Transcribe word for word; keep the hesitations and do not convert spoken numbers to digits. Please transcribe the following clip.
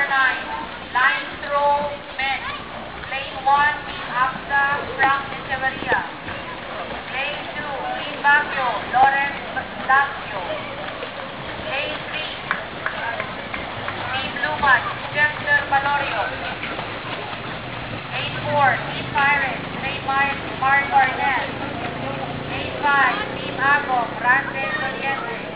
number nine, line throw men. Lane one, Team Absa, Frank Decevarria. Lane two, Team Baguio, Lorenz Bastacio. Lane three, Team Lumas, Jester Panorio. Lane four, Team Pirates, Marry Barnett. Lane five, Team Ago, Frank Decevarria.